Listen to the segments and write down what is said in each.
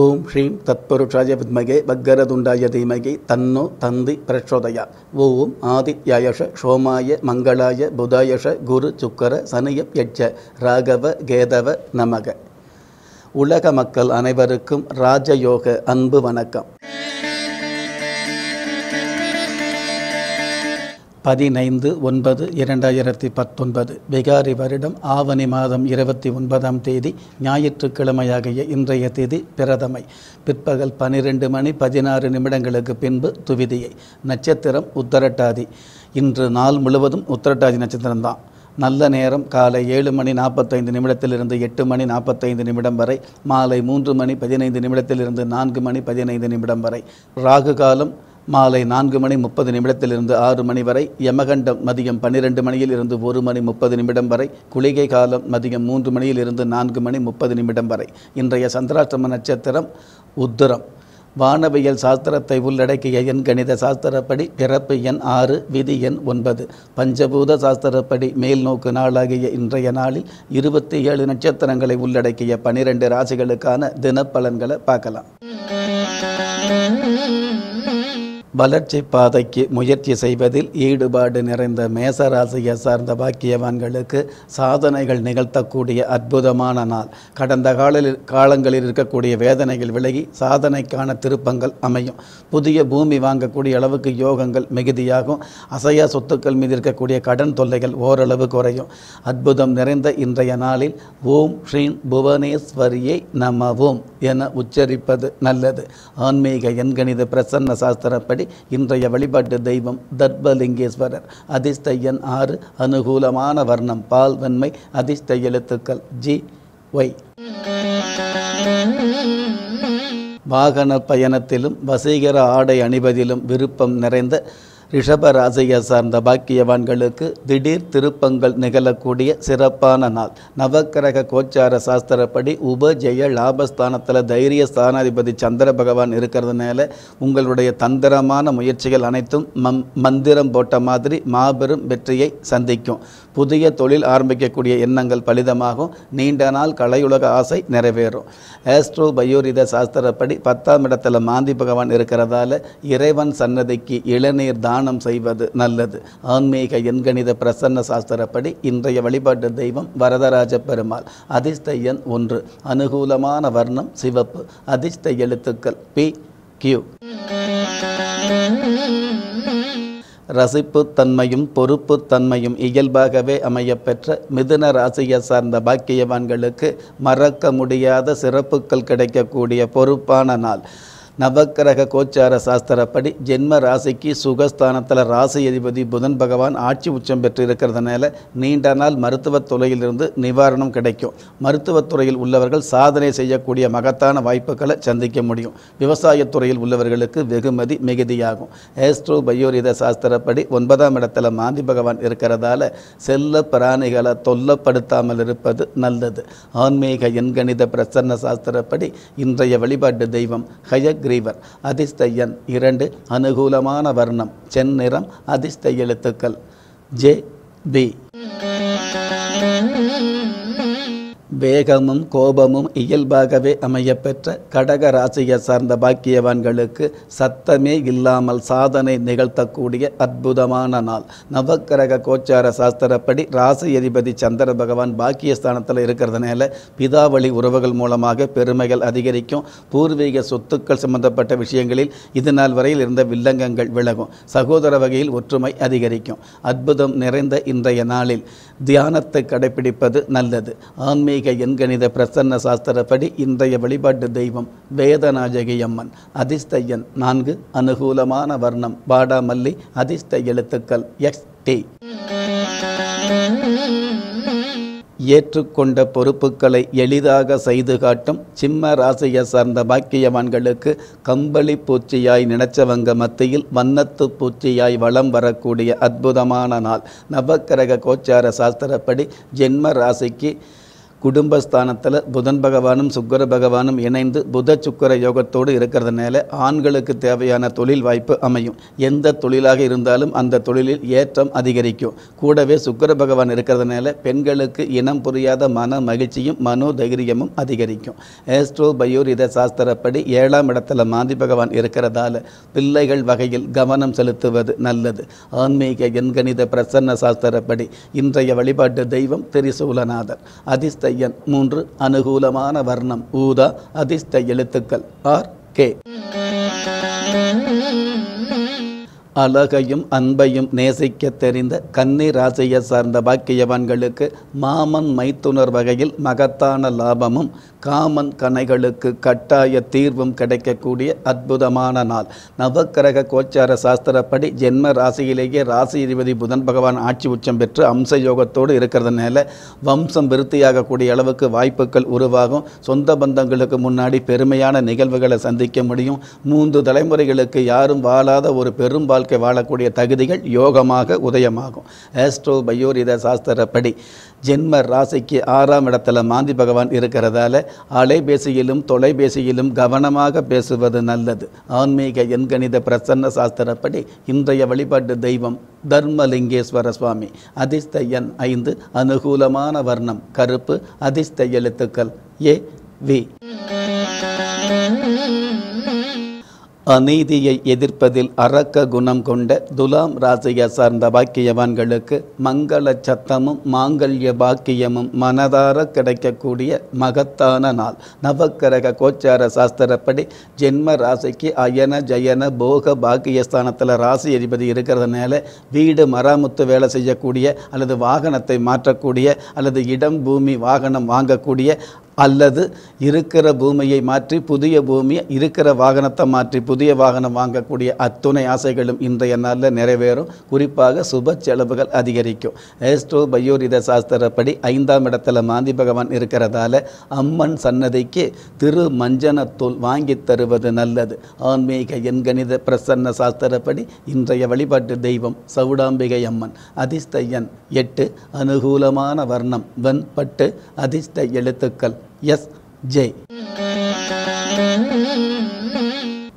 ಓಂ ಶ್ರೀಂ ತತ್ಪುರುಷಾಯ ವಿದ್ಮಹೆ ವಗ್ಗರದುಂಡಾಯ ಧೀಮಹಿ ತನ್ನೋ ತಂದಿ ಪ್ರಚೋದಯಾತ್. ಓಂ ಆದಿತ್ಯಾಯಷ ಸೋಮಾಯ ಮಂಗಳಾಯ ಬುಧಾಯಷ ಗುರು சுக்கர சனிய யட்ச ராகவ கேதவ நமக. உலக மக்கள் அனைவருக்கும் ராஜயோக அன்பு வணக்கம். 15/9/2019 விகாரி வருடம் ஆவணி மாதம் 29ஆம் தேதி ஞாயிற்றுக்கிழமையாகிய இன்றைய தேதி பிரதமை. பிற்பகல் 12:16 பின்பு துவிதியை. நட்சத்திரம் உத்தரட்டாதி. இன்று நாள் முழுவதும் உத்தரட்டாதி நட்சத்திரம்தான். நல்ல நேரம் காலை 7:45 8 :45 வரை, மாலை 3:15 4:15 வரை. ராகு காலம் மாலை 4:30 6 வரை, யமகண்டம் மதியம் 12 1:30 வரை, குளிகை காலம் மதியம் 3 4:30 வரை. இன்றைய சந்திராஷ்டம நட்சத்திரம் உத்திரம். வானவியல் சாஸ்திரத்தை உள்ளடக்கிய எண் கணித சாஸ்திரப்படி பிறப்பு எண் 6, விதி எண் 9. பஞ்சபூத சாஸ்திரப்படி மேல் நோக்கு நாளாகிய இன்றைய நாளில் 27 நட்சத்திரங்களை உள்ளடக்கிய 12 ராசிகளுக்கான தினப்பலன்களை பார்க்கலாம். வளர்ச்சி பாதைக்கு முயற்சி செய்வதில் ஈடுபாடு நிறைந்த மேசராசியை சார்ந்த பாக்கியவான்களுக்கு சாதனைகள் நிகழ்த்தக்கூடிய அற்புதமான நாள். கடந்த காலங்களில் இருக்கக்கூடிய வேதனைகள் விலகி சாதனைக்கான திருப்பங்கள் அமையும். புதிய பூமி வாங்கக்கூடிய அளவுக்கு யோகங்கள் மிகுதியாகும். அசையா சொத்துக்கள் மீது இருக்கக்கூடிய கடன் தொல்லைகள் ஓரளவு குறையும். அற்புதம் நிறைந்த இன்றைய நாளில் ஓம் ஸ்ரீம் புவனேஸ்வரியை நமவோம் என உச்சரிப்பது நல்லது. ஆன்மீக எண்கணித பிரசன்ன சாஸ்திரப்படி இன்றைய வழிபாட்டு தெய்வம் தர்பலிங்கேஸ்வரர். அதிர்ஷ்ட எண் 6, அனுகூலமான வர்ணம் பால் வெண்மை, அதிர்ஷ்ட எழுத்துக்கள் GY. வாகன பயணத்திலும் வசீகர ஆடை அணிவதிலும் விருப்பம் நிறைந்த ரிஷபராசியை சார்ந்த பாக்கியவான்களுக்கு திடீர் திருப்பங்கள் நிகழக்கூடிய சிறப்பான நாள். நவக்கிரக கோச்சார சாஸ்திரப்படி உபஜெய லாபஸ்தானத்தில் தைரிய ஸ்தானாதிபதி சந்திர பகவான் இருக்கிறதுனால உங்களுடைய தந்திரமான முயற்சிகள் அனைத்தும் மந்திரம் போட்ட மாதிரி மாபெரும் வெற்றியை சந்திக்கும். புதிய தொழில் ஆரம்பிக்கக்கூடிய எண்ணங்கள் பலிதமாகும். நீண்ட நாள் கலையுலக ஆசை நிறைவேறும். ஆஸ்ட்ரோ பயோரித சாஸ்திரப்படி 10ஆம் இடத்தில் மாந்தி பகவான் இருக்கிறதால இறைவன் சன்னதிக்கு இளநீர் தானம் செய்வது நல்லது. ஆன்மீக எண்கணித பிரசன்ன சாஸ்திரப்படி இன்றைய வழிபாட்டு தெய்வம் வரதராஜ பெருமாள். அதிர்ஷ்ட எண் 1, அனுகூலமான வர்ணம் சிவப்பு, அதிர்ஷ்ட எழுத்துக்கள் PQ. ரசிப்புத்தன்மையும் பொறுப்புத்தன்மையும் இயல்பாகவே அமையப்பெற்ற மிதுன ராசியை சார்ந்த பாக்கியவான்களுக்கு மறக்க முடியாத சிறப்புகள் கிடைக்கக்கூடிய பொறுப்பான நாள். நவக்கிரக கோச்சார சாஸ்திரப்படி ஜென்ம ராசிக்கு சுகஸ்தானத்தில் ராசி அதிபதி புதன் பகவான் ஆட்சி உச்சம் பெற்று இருக்கிறதுனால நீண்ட நாள் மருத்துவத் துறையிலிருந்து நிவாரணம் கிடைக்கும். மருத்துவத்துறையில் உள்ளவர்கள் சாதனை செய்யக்கூடிய மகத்தான வாய்ப்புகளை சந்திக்க முடியும். விவசாயத்துறையில் உள்ளவர்களுக்கு வெகுமதி மிகுதியாகும். ஏஸ்ட்ரோ பயோரித சாஸ்திரப்படி 9ஆம் இடத்தில் மாந்தி பகவான் இருக்கிறதால செல்ல பிராணிகளை தொல்லப்படுத்தாமல் இருப்பது நல்லது. ஆன்மீக எண்கணித பிரசன்ன சாஸ்திரப்படி இன்றைய வழிபாட்டு தெய்வம் ஹயக் கிரீவர். அதிர்ஷ்ட எண் 2, அனுகூலமான வர்ணம் செந்நிறம், அதிர்ஷ்ட எழுத்துக்கள் JB. வேகமும் கோபமும் இயல்பாகவே அமையப்பெற்ற கடக ராசியை சார்ந்த பாக்கியவான்களுக்கு சத்தமே இல்லாமல் சாதனை நிகழ்த்தக்கூடிய அற்புதமான நாள். நவக்கிரக கோச்சார சாஸ்திரப்படி ராசி அதிபதி சந்திர பகவான் பாக்கியஸ்தானத்தில் இருக்கிறதுனால பிதாவளி உறவுகள் மூலமாக பெருமைகள் அதிகரிக்கும். பூர்வீக சொத்துக்கள் சம்பந்தப்பட்ட விஷயங்களில் இது நாள் வரையில் இருந்த வில்லங்கங்கள் விலகும். சகோதர வகையில் ஒற்றுமை அதிகரிக்கும். அற்புதம் நிறைந்த இன்றைய நாளில் தியானத்தை கடைபிடிப்பது நல்லது. ஆன்மீக எண்கணித பிரசன்ன சாஸ்திரப்படி இன்றைய வழிபாட்டு தெய்வம் வேதநாயகி அம்மன். அதிர்ஷ்ட எண் 4, அனுகூலமான வர்ணம் வாடாமல்லி, அதிர்ஷ்ட எழுத்துக்கள் XT. ஏற்றுக்கொண்ட பொறுப்புகளை எளிதாக செய்து காட்டும் சிம்ம ராசியை சார்ந்த பாக்கியவான்களுக்கு கம்பளி பூச்சியாய் நினைச்சவங்க மத்தியில் வண்ணத்து பூச்சியாய் வளம் வரக்கூடிய அற்புதமான நாள். நவக்கிரக கோச்சார சாஸ்திரப்படி ஜென்ம ராசிக்கு குடும்பஸ்தானத்தில் புதன் பகவானும் சுக்கிர பகவானும் இணைந்து புத சுக்கிர யோகத்தோடு இருக்கிறதுனால ஆண்களுக்கு தேவையான தொழில் வாய்ப்பு அமையும். எந்த தொழிலாக இருந்தாலும் அந்த தொழிலில் ஏற்றம் அதிகரிக்கும். கூடவே சுக்கிர பகவான் இருக்கிறதுனால பெண்களுக்கு இனம் புரியாத மன மகிழ்ச்சியும் மனோதைரியமும் அதிகரிக்கும். ஏஸ்ட்ரோ பயோரித சாஸ்திரப்படி 7ஆம் இடத்துல மாந்தி பகவான் இருக்கிறதால பிள்ளைகள் வகையில் கவனம் செலுத்துவது நல்லது. ஆன்மீக எண்கணித பிரசன்ன சாஸ்திரப்படி இன்றைய வழிபாட்டு தெய்வம் திரிசூலநாதர். அதிர்ஷ்ட எண் 3. அனுகூலமான வர்ணம் ஊதா. அதிர்ஷ்ட எழுத்துக்கள் RK. அழகையும் அன்பையும் நேசிக்க தெரிந்த கன்னி ராசியை சார்ந்த பாக்கியவான்களுக்கு மாமன் மைத்துனர் வகையில் மகத்தான லாபமும் காமன் கணைகளுக்கு கட்டாய தீர்வும் கிடைக்கக்கூடிய அற்புதமான நாள். நவக்கிரக கோச்சார சாஸ்திரப்படி ஜென்ம ராசியிலேயே ராசிதிபதி புதன் பகவான் ஆட்சி உச்சம் பெற்று அம்ச யோகத்தோடு இருக்கிறதுனால வம்சம் விருத்தியாகக்கூடிய அளவுக்கு வாய்ப்புகள் உருவாகும். சொந்த பந்தங்களுக்கு முன்னாடி பெருமையான நிகழ்வுகளை சந்திக்க முடியும். 3 தலைமுறைகளுக்கு யாரும் வாழாத ஒரு பெரும் வாழ்க்கை வாழக்கூடிய தகுதிகள் யோகமாக உதயமாகும். ஆஸ்ட்ரோ பயோரித சாஸ்திரப்படி ஜென்ம ராசிக்கு 6ஆம் இடத்துல மாந்தி பகவான் இருக்கிறதால அலைபேசியிலும் தொலைபேசியிலும் கவனமாக பேசுவது நல்லது. ஆன்மீக எண்கணித பிரசன்ன சாஸ்திரப்படி இன்றைய வழிபாட்டு தெய்வம் தர்மலிங்கேஸ்வர சுவாமி. அதிர்ஷ்ட எண் 5. அனுகூலமான வர்ணம் கருப்பு. அதிர்ஷ்ட எழுத்துக்கள் AV. அநீதியை எதிர்ப்பதில் அரக்க குணம் கொண்ட துலாம் ராசியை சார்ந்த பாக்கியவான்களுக்கு மங்கள சத்தமும் மாங்கல்ய பாக்கியமும் மனதார கிடைக்கக்கூடிய மகத்தான நாள். நவக்கிரக கோச்சார சாஸ்திரப்படி ஜென்ம ராசிக்கு அயன ஜயன போக பாக்கியஸ்தானத்தில் ராசி அதிபதி இருக்கிறதுனால வீடு மராமத்து வேலை செய்யக்கூடிய அல்லது வாகனத்தை மாற்றக்கூடிய அல்லது இடம் பூமி வாகனம் வாங்கக்கூடிய அல்லது இருக்கிற பூமியை மாற்றி புதிய பூமி இருக்கிற வாகனத்தை மாற்றி புதிய வாகனம் வாங்கக்கூடிய அத்துணை ஆசைகளும் இன்றைய நாளில் நிறைவேறும். குறிப்பாக சுப செலவுகள் அதிகரிக்கும். ஏஸ்ட்ரோ பயோரித சாஸ்திரப்படி 5ஆம் இடத்துல மாந்தி பகவான் இருக்கிறதால அம்மன் சன்னதிக்கு திரு மஞ்சனத்தூள் வாங்கி தருவது நல்லது. ஆன்மீக எண்கணித பிரசன்ன சாஸ்திரப்படி இன்றைய வழிபாட்டு தெய்வம் சவுடாம்பிகை அம்மன். அதிர்ஷ்ட எண் 8. அனுகூலமான வர்ணம் வெண்பட்டு. அதிர்ஷ்ட எழுத்துக்கள் SJ.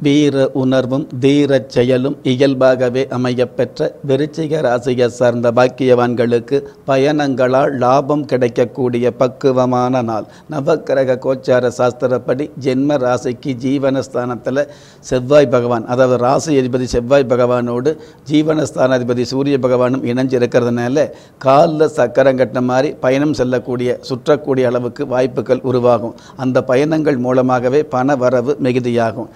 வீர உணர்வும் தீர செயலும் இயல்பாகவே அமையப்பெற்ற விருச்சிக ராசியை சார்ந்த பாக்கியவான்களுக்கு பயணங்களால் லாபம் கிடைக்கக்கூடிய பக்குவமான நாள். நவக்கிரக கோச்சார சாஸ்திரப்படி ஜென்ம ராசிக்கு ஜீவனஸ்தானத்தில் செவ்வாய் பகவான் அதாவது ராசி அதிபதி செவ்வாய் பகவானோடு ஜீவனஸ்தானாதிபதி சூரிய பகவானும் இணைஞ்சிருக்கிறதுனால காலில் சக்கரம் கட்டின மாதிரி பயணம் செல்லக்கூடிய சுற்றக்கூடிய அளவுக்கு வாய்ப்புகள் உருவாகும். அந்த பயணங்கள் மூலமாகவே பண வரவு மிகுதியாகும்.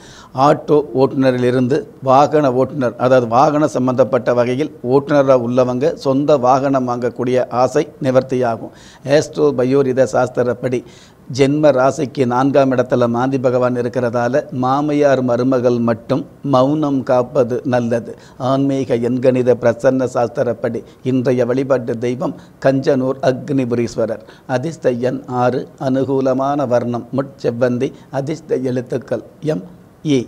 ஆட்டோ ஓட்டுநரிலிருந்து வாகன ஓட்டுநர் அதாவது வாகன சம்பந்தப்பட்ட வகையில் ஓட்டுநராக உள்ளவங்க சொந்த வாகனம் வாங்கக்கூடிய ஆசை நிவர்த்தியாகும். ஆஸ்ட்ரோ பயோரித சாஸ்திரப்படி ஜென்ம ராசிக்கு 4ஆம் இடத்துல மாந்தி பகவான் இருக்கிறதால மாமியார் மருமகள் மட்டும் மௌனம் காப்பது நல்லது. ஆன்மீக எண்கணித பிரசன்ன சாஸ்திரப்படி இன்றைய வழிபாட்டு தெய்வம் கஞ்சனூர் அக்னிபுரீஸ்வரர். அதிர்ஷ்ட எண் 6. அனுகூலமான வர்ணம் முட்செவ்வந்தி. அதிர்ஷ்ட எழுத்துக்கள் M E.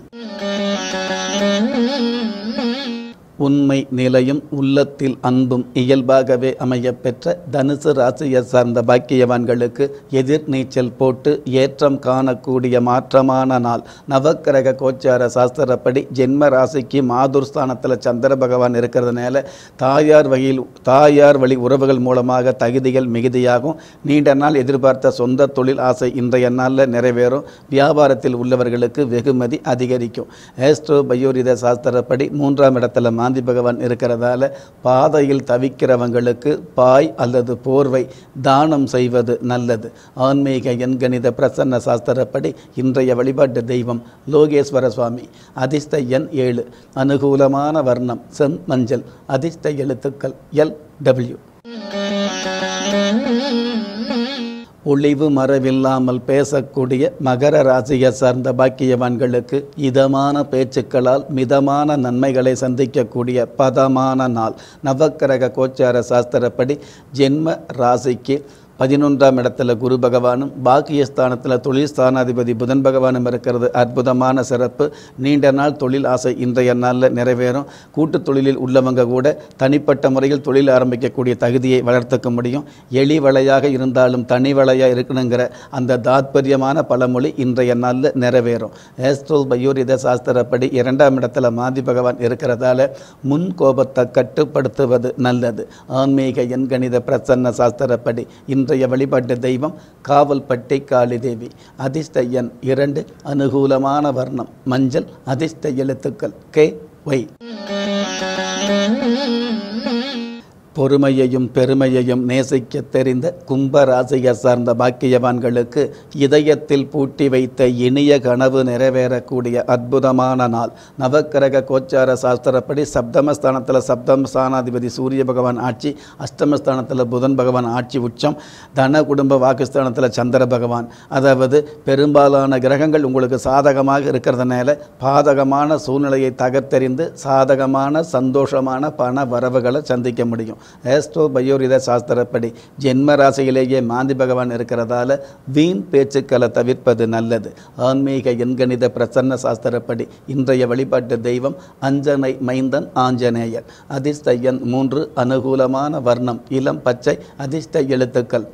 உண்மை நிலையும் உள்ளத்தில் அன்பும் இயல்பாகவே அமையப்பெற்ற தனுசு ராசியை சார்ந்த பாக்கியவான்களுக்கு எதிர்நீச்சல் போட்டு ஏற்றம் காணக்கூடிய மாற்றமான நாள். நவக்கிரக கோச்சார சாஸ்திரப்படி ஜென்ம ராசிக்கு மாதுர்ஸ்தானத்தில் சந்திர பகவான் இருக்கிறதுனால தாயார் வழி உறவுகள் மூலமாக தகுதிகள் மிகுதியாகும். நீண்ட நாள் எதிர்பார்த்த சொந்த தொழில் ஆசை இன்றைய நாளில் நிறைவேறும். வியாபாரத்தில் உள்ளவர்களுக்கு வெகுமதி அதிகரிக்கும். ஆஸ்ட்ரோ பயோரித சாஸ்திரப்படி 3ஆம் இடத்துல மாந்தி பகவான் இருக்கிறதால பாதையில் தவிக்கிறவங்களுக்கு பாய் அல்லது போர்வை தானம் செய்வது நல்லது. ஆன்மீக எண்கணித பிரசன்ன சாஸ்திரப்படி இன்றைய வழிபாட்டு தெய்வம் லோகேஸ்வர சுவாமி. அதிர்ஷ்ட எண் 7. அனுகூலமான வர்ணம் செம் மஞ்சள். அதிர்ஷ்ட எழுத்துக்கள் LW. ஒளிவு மறைவில்லாமல் பேசக்கூடிய மகர ராசியை சார்ந்த பாக்கியவான்களுக்கு இதமான பேச்சுக்களால் மிதமான நன்மைகளை சந்திக்கக்கூடிய பதமான நாள். நவக்கிரக கோச்சார சாஸ்திரப்படி ஜென்ம ராசிக்கு பதினொன்றாம் இடத்துல குரு பகவானும் பாக்கிய ஸ்தானத்தில் தொழில் ஸ்தானாதிபதி புதன் பகவானும் இருக்கிறது. அற்புதமான சிறப்பு. நீண்ட நாள் தொழில் ஆசை இன்றைய நாளில் நிறைவேறும். கூட்டுத் தொழிலில் உள்ளவங்க கூட தனிப்பட்ட முறையில் தொழில் ஆரம்பிக்கக்கூடிய தகுதியை வளர்த்துக்க முடியும். எளி வலையாக இருந்தாலும் தனி வலையாக இருக்கணுங்கிற அந்த தாத்பரியமான பழமொழி இன்றைய நாளில் நிறைவேறும். ஏஸ்ட்ரோல் பயோரித சாஸ்திரப்படி இரண்டாம் இடத்துல மாதி பகவான் இருக்கிறதால முன் கோபத்தை கட்டுப்படுத்துவது நல்லது. ஆன்மீக எண்கணித பிரசன்ன சாஸ்திரப்படி இன்றைய வழிபாட்டு தெய்வம் காவல்பட்டி காளி தேவி. அதிர்ஷ்ட எண் 2. அனுகூலமான வர்ணம் மஞ்சள். அதிர்ஷ்ட எழுத்துக்கள் KY. பொறுமையையும் பெருமையையும் நேசிக்க தெரிந்த கும்பராசியை சார்ந்த பாக்கியவான்களுக்கு இதயத்தில் பூட்டி வைத்த இனிய கனவு நிறைவேறக்கூடிய அற்புதமான நாள். நவக்கிரக கோச்சார சாஸ்திரப்படி சப்தமஸ்தானத்தில் சப்தமஸ்தானாதிபதி சூரிய பகவான் ஆட்சி, அஷ்டமஸ்தானத்தில் புதன் பகவான் ஆட்சி உச்சம், தன குடும்ப வாக்குஸ்தானத்தில் சந்திர பகவான். அதாவது பெரும்பாலான கிரகங்கள் உங்களுக்கு சாதகமாக இருக்கிறதுனால பாதகமான சூழ்நிலையை தகர்த்தெறிந்து சாதகமான சந்தோஷமான பண வரவுகளை சந்திக்க முடியும். ஏஸ்ட்ரோ பயோரித சாஸ்திரப்படி ஜென்ம ராசியிலேயே மாந்தி பகவான் இருக்கிறதால வீண் பேச்சுக்களை தவிர்ப்பது நல்லது. ஆன்மீக எண்கணித பிரசன்ன சாஸ்திரப்படி இன்றைய வழிபாட்டு தெய்வம் அஞ்சனை மைந்தன் ஆஞ்சநேயர். அதிர்ஷ்ட எண் 3. அனுகூலமான வர்ணம் இளம் பச்சை. அதிர்ஷ்ட எழுத்துக்கள்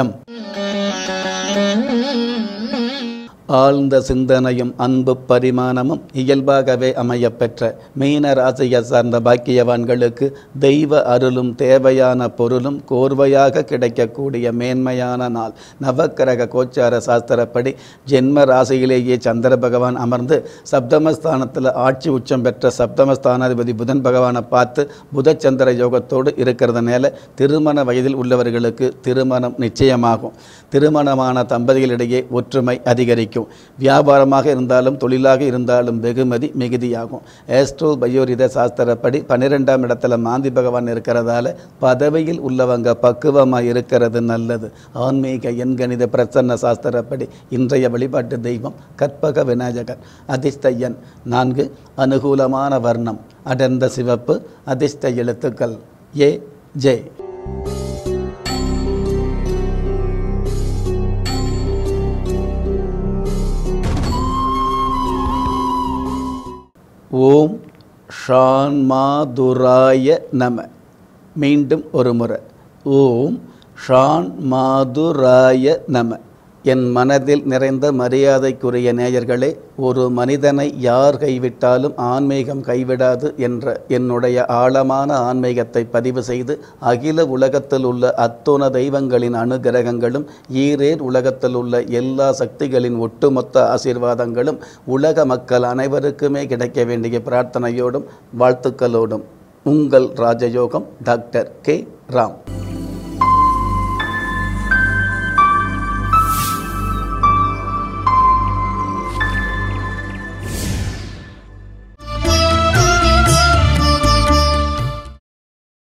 RM. ஆழ்ந்த சிந்தனையும் அன்பு பரிமாணமும் இயல்பாகவே அமையப்பெற்ற மீன ராசியை சார்ந்த பாக்கியவான்களுக்கு தெய்வ அருளும் தேவையான பொருளும் கோர்வையாக கிடைக்கக்கூடிய மேன்மையான நாள். நவக்கிரக கோச்சார சாஸ்திரப்படி ஜென்ம ராசியிலேயே சந்திர பகவான் அமர்ந்து சப்தமஸ்தானத்தில் ஆட்சி உச்சம் பெற்ற சப்தமஸ்தானாதிபதி புதன் பகவானை பார்த்து புதச்சந்திர யோகத்தோடு இருக்கிறதுனால திருமண வயதில் உள்ளவர்களுக்கு திருமணம் நிச்சயமாகும். திருமணமான தம்பதிகளிடையே ஒற்றுமை அதிகரிக்கும். வியாபாரமாக இருந்தாலும் தொழிலாக இருந்தாலும் வெகுமதி மிகுதியாகும். ஏஸ்ட்ரோ பயோரித சாஸ்திரப்படி 12ஆம் இடத்துல மாந்தி பகவான் இருக்கிறதால பதவியில் உள்ளவங்க பக்குவமாக இருக்கிறது நல்லது. ஆன்மீக எண்கணித பிரசன்ன சாஸ்திரப்படி இன்றைய வழிபாட்டு தெய்வம் கற்பக விநாயகர். அதிர்ஷ்ட எண் 4. அனுகூலமான வர்ணம் அடர்ந்த சிவப்பு. அதிர்ஷ்ட எழுத்துக்கள் AJ. ஓம் ஷான்மாதுராய நம. மீண்டும் ஒரு முறை ஓம் ஷான்மாதுராய நம. என் மனதில் நிறைந்த மரியாதைக்குரிய நேயர்களே, ஒரு மனிதனை யார் கைவிட்டாலும் ஆன்மீகம் கைவிடாது என்ற என்னுடைய ஆழமான ஆன்மீகத்தை பதிவு செய்து அகில உலகத்தில் உள்ள அத்துணை தெய்வங்களின் அனுகிரகங்களும் ஈரேர் உலகத்தில் உள்ள எல்லா சக்திகளின் ஒட்டுமொத்த ஆசீர்வாதங்களும் உலக மக்கள் அனைவருக்குமே கிடைக்க வேண்டிய பிரார்த்தனையோடும் வாழ்த்துக்களோடும் உங்கள் ராஜயோகம் டாக்டர் KRAM.